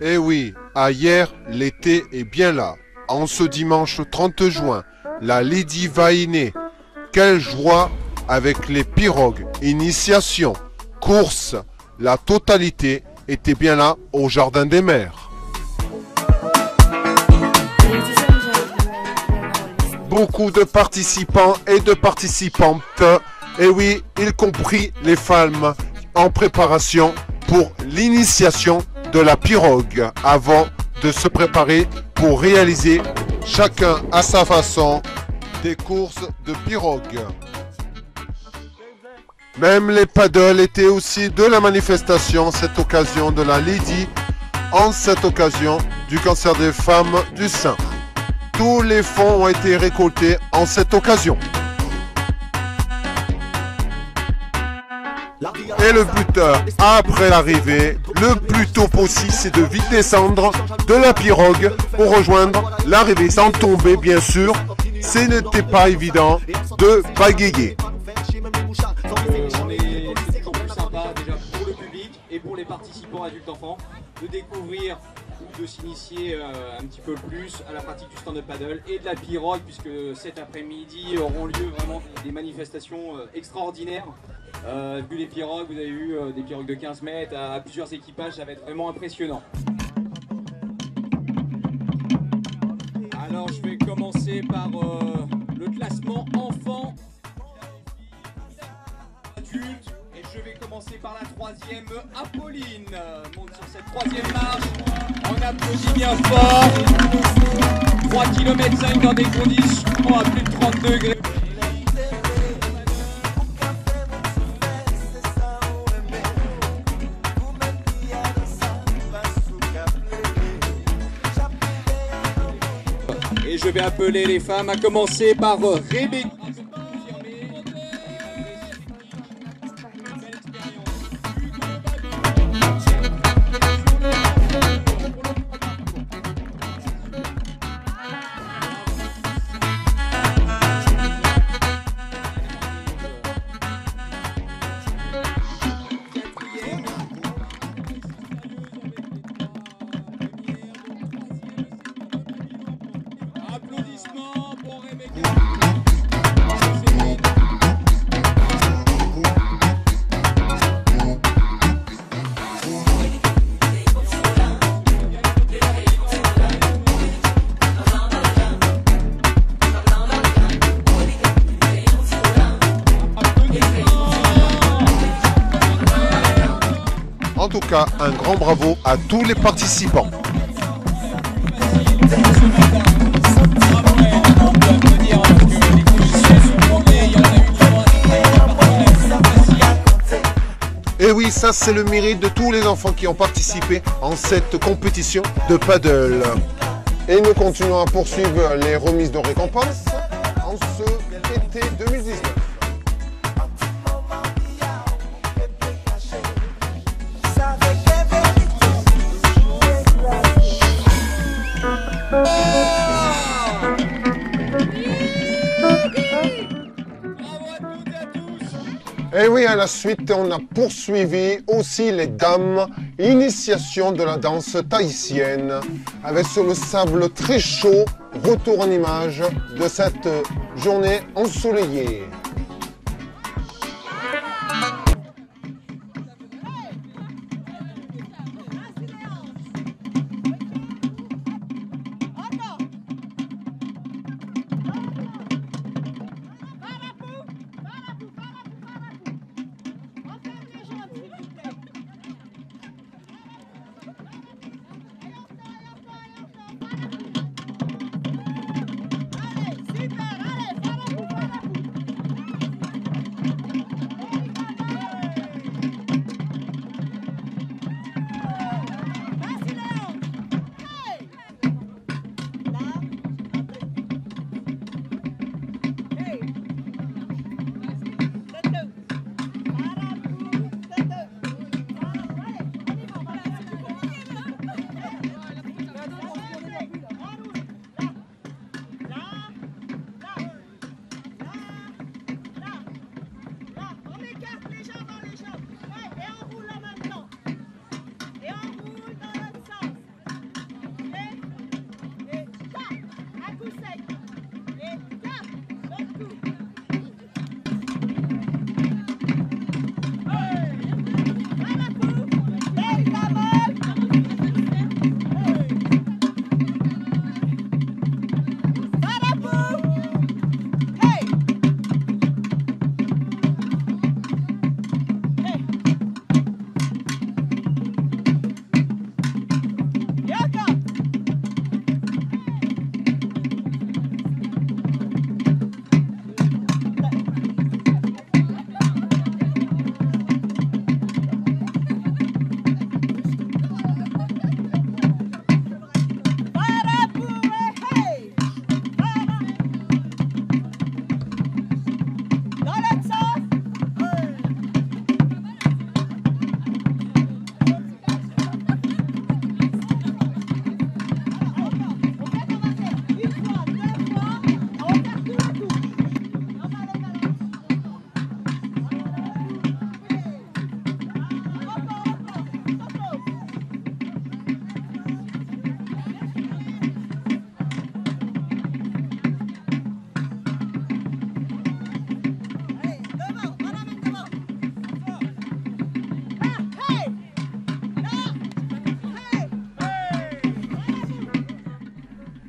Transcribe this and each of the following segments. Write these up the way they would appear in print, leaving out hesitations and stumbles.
Eh oui, à hier, l'été est bien là. En ce dimanche 30 juin, la Lady va est née. Quelle joie avec les pirogues, initiation, course, la totalité était bien là au Jardin des Mers. Beaucoup de participants et de participantes, et oui, y compris les femmes, en préparation pour l'initiation de la pirogue, avant de se préparer pour réaliser chacun à sa façon des courses de pirogue. Même les paddles étaient aussi de la manifestation, cette occasion de la Lady, en cette occasion du cancer des femmes du sein. Tous les fonds ont été récoltés en cette occasion. Et le buteur, après l'arrivée, le plus tôt possible, c'est de vite descendre de la pirogue pour rejoindre l'arrivée sans tomber, bien sûr. Ce n'était pas évident de bagayer. C'est quand même sympa déjà pour le public et pour les participants adultes-enfants de découvrir ou de s'initier un petit peu plus à la pratique du stand-up paddle et de la pirogue, puisque cet après-midi auront lieu vraiment des manifestations extraordinaires. Vu les pirogues, vous avez eu des pirogues de 15 mètres à plusieurs équipages, ça va être vraiment impressionnant. Alors je vais commencer par le classement enfant, adulte, et je vais commencer par la troisième, Apolline. Monte sur cette troisième marche, on applaudit bien fort, 3 ,5 km dans des conditions à plus de 30 degrés. Et je vais appeler les femmes, à commencer par Rebecca. En tout cas, un grand bravo à tous les participants. Et oui, ça c'est le mérite de tous les enfants qui ont participé en cette compétition de paddle. Et nous continuons à poursuivre les remises de récompenses en ce été 2019. Et oui, à la suite, on a poursuivi aussi les dames, initiation de la danse tahitienne, avec sur le sable très chaud, retour en image de cette journée ensoleillée.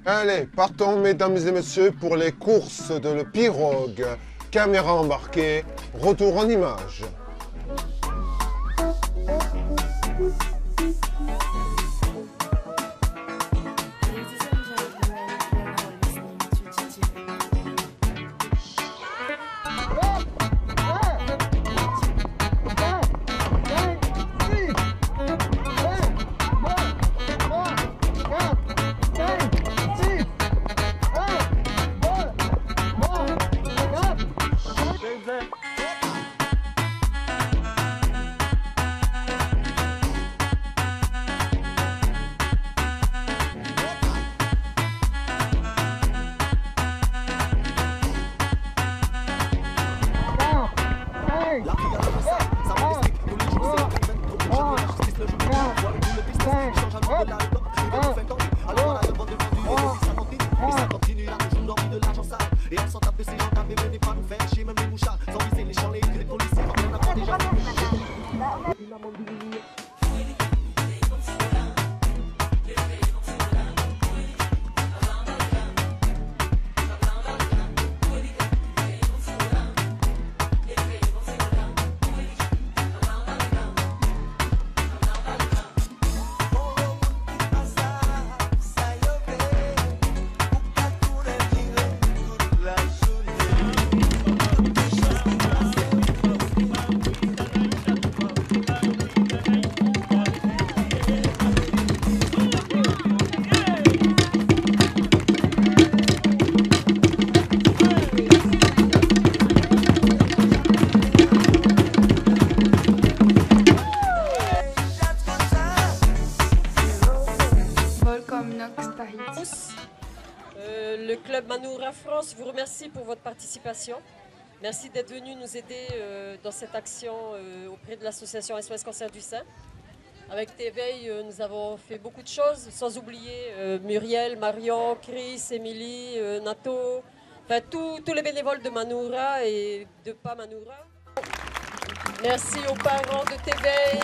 Allez, partons mesdames et messieurs pour les courses de la pirogue. Caméra embarquée, retour en image. Le club Manoura France vous remercie pour votre participation. Merci d'être venu nous aider dans cette action auprès de l'association SOS Cancer du Sein. Avec Téveil, nous avons fait beaucoup de choses, sans oublier Muriel, Marion, Chris, Émilie, Nato, enfin tous les bénévoles de Manoura et de Pas Manoura. Merci aux parents de Téveil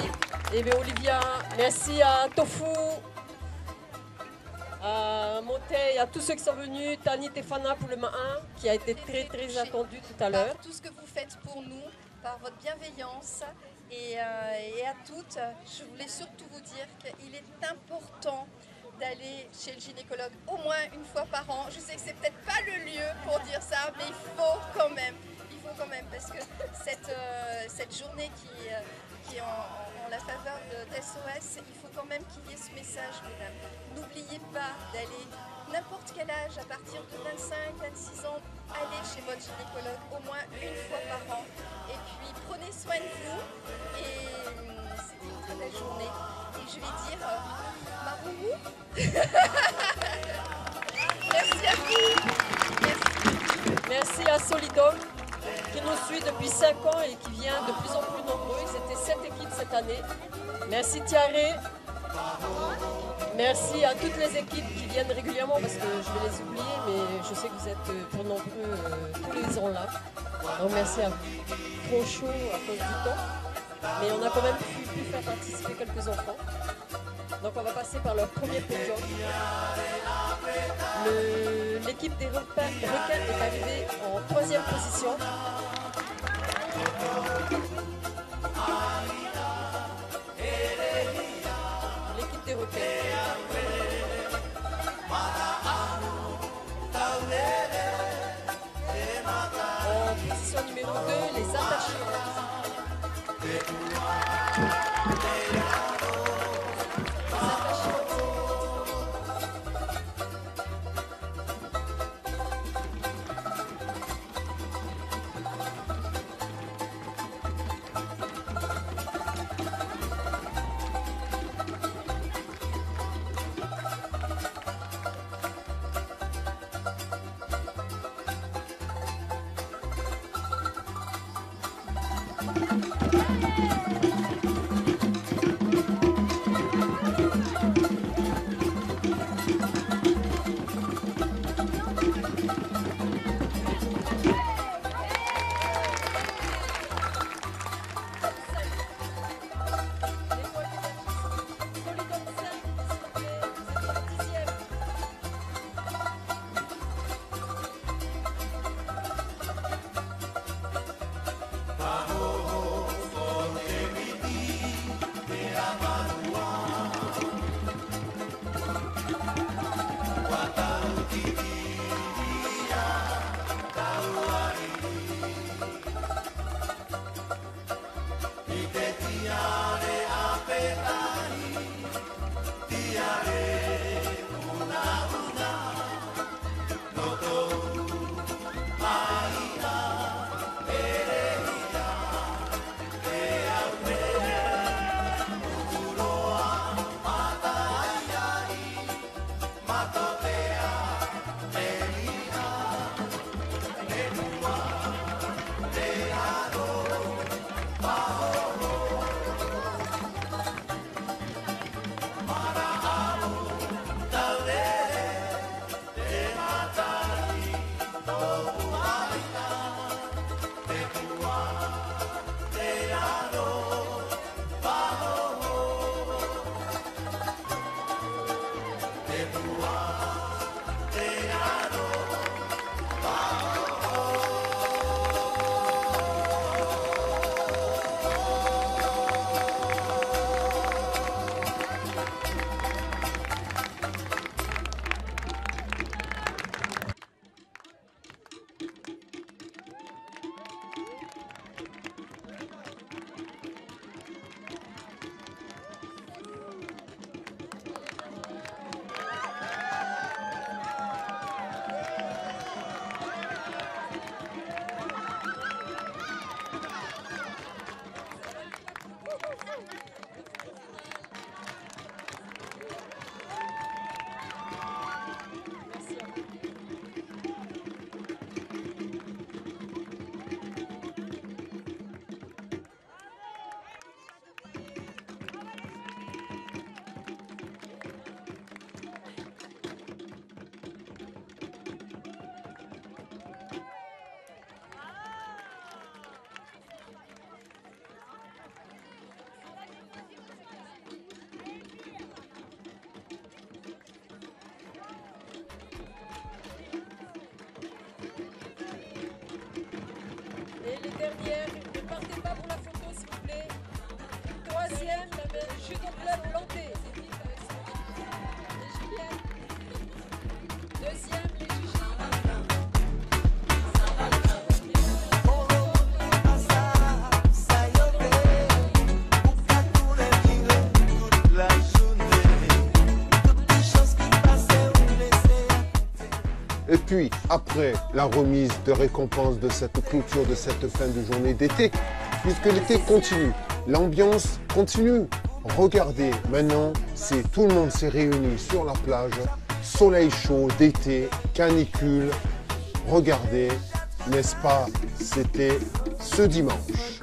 et Olivia. Merci à Tofu, à Monteil, à tous ceux qui sont venus, Tani Tefana pour le Main, qui a été très très attendu tout à l'heure. Tout ce que vous faites pour nous, par votre bienveillance et à toutes, je voulais surtout vous dire qu'il est important d'aller chez le gynécologue au moins une fois par an. Je sais que c'est peut-être pas le lieu pour dire ça, mais il faut quand même, parce que cette journée qui est en la faveur de SOS, il faut quand même qu'il y ait ce message, mesdames. N'oubliez pas d'aller n'importe quel âge, à partir de 25, 26 ans, allez chez votre gynécologue au moins une fois par an. Et puis prenez soin de vous. Et c'était une très belle journée. Et je vais dire Maroumou. Merci à vous. Merci à Solidom, qui nous suit depuis 5 ans et qui vient de plus en plus nombreux. C'était 7 équipes cette année. Merci Thierry. Merci à toutes les équipes qui viennent régulièrement, parce que je vais les oublier, mais je sais que vous êtes pour nombreux tous les ans là. Donc merci à vous. Trop chaud à cause du temps, mais on a quand même pu faire participer quelques enfants. Donc on va passer par leur premier podium. L'équipe des requins est arrivée en 3e position. L'équipe des requins. En position numéro 2, les attachés. plantez pas pour la photo, s'il vous plaît. Troisième, le jus complet planté. Deuxième. Et puis, après la remise de récompense de cette clôture, de cette fin de journée d'été, puisque l'été continue, l'ambiance continue. Regardez, maintenant, c'est tout le monde s'est réuni sur la plage, soleil chaud d'été, canicule. Regardez, n'est-ce pas, c'était ce dimanche.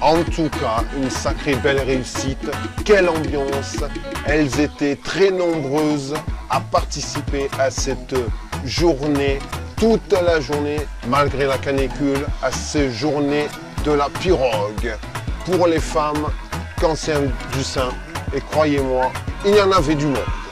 En tout cas, une sacrée belle réussite. Quelle ambiance! Elles étaient très nombreuses à participer à cette journée, toute la journée, malgré la canicule, à ces journées de la pirogue pour les femmes cancer du sein. Et croyez-moi, il y en avait du monde.